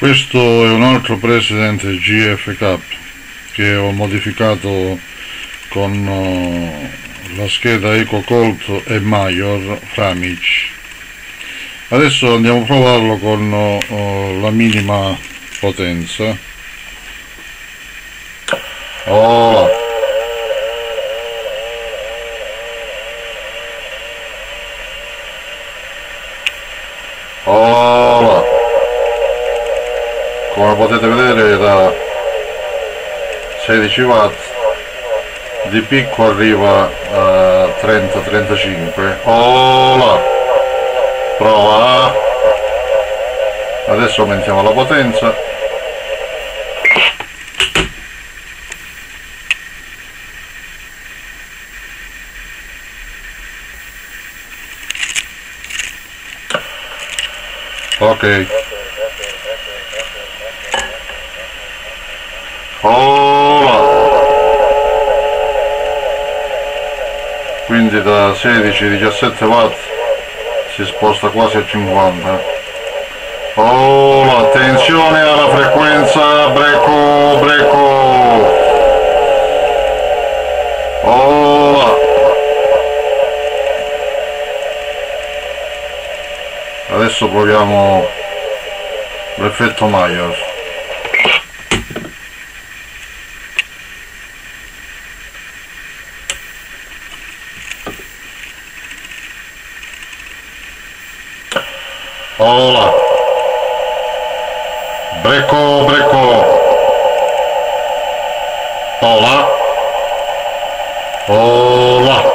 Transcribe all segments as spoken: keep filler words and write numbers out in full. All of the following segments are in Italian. Questo è un altro President J F K che ho modificato con la scheda Eco Colt e Major Framich. Adesso andiamo a provarlo con uh, la minima potenza. Oh. Oh. Come potete vedere era sedici watt, di picco arriva a trenta trentacinque. Oh. Prova, adesso aumentiamo la potenza. Ok. Oh. Quindi da sedici a diciassette watt si sposta quasi a cinquanta. Oh, attenzione alla frequenza, breco, breco. Oh. Adesso proviamo l'effetto Major. Hola. Breco, breco. Hola. Hola.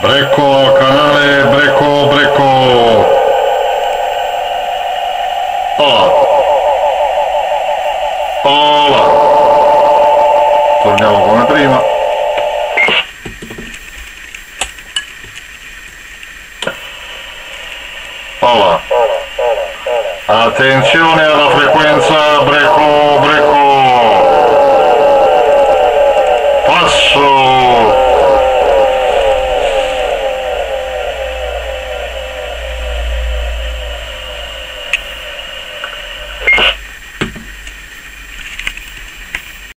Breco, canale, breco, breco. Hola. Hola. Torniamo come prima. Attenzione alla frequenza, breco, breco.